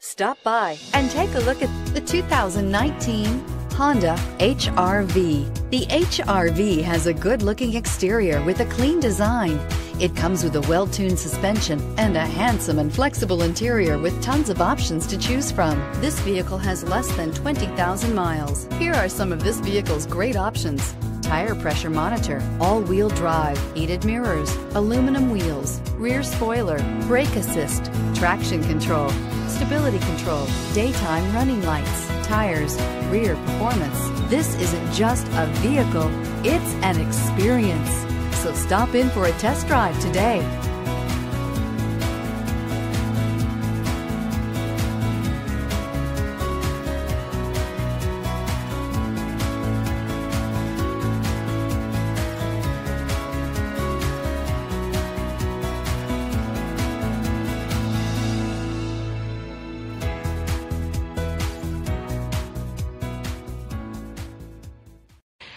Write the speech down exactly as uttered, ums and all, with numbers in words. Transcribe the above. Stop by and take a look at the two thousand nineteen Honda H R V. The H R V has a good-looking exterior with a clean design. It comes with a well-tuned suspension and a handsome and flexible interior with tons of options to choose from. This vehicle has less than twenty thousand miles. Here are some of this vehicle's great options: tire pressure monitor, all-wheel drive, heated mirrors, aluminum wheels, rear spoiler, brake assist, traction control, stability control, daytime running lights, tires, rear performance. This isn't just a vehicle, it's an experience. So stop in for a test drive today.